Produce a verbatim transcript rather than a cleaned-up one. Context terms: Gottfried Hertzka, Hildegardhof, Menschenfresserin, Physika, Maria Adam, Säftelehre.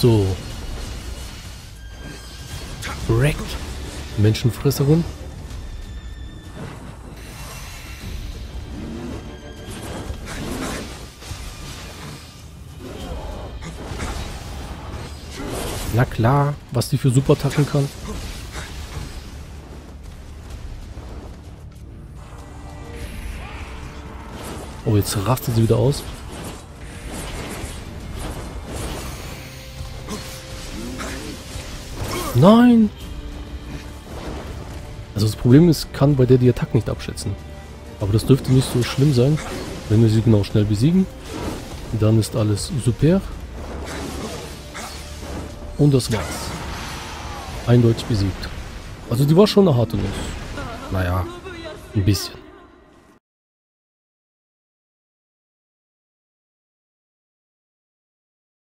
So. Wrecked. Menschenfresserin. Na klar, was die für Supertacken kann. Oh, jetzt rastet sie wieder aus. Nein! Also das Problem ist, kann bei der die Attacken nicht abschätzen. Aber das dürfte nicht so schlimm sein. Wenn wir sie genau schnell besiegen, dann ist alles super. Und das war's. Eindeutig besiegt. Also die war schon eine harte Nuss. Naja, ein bisschen.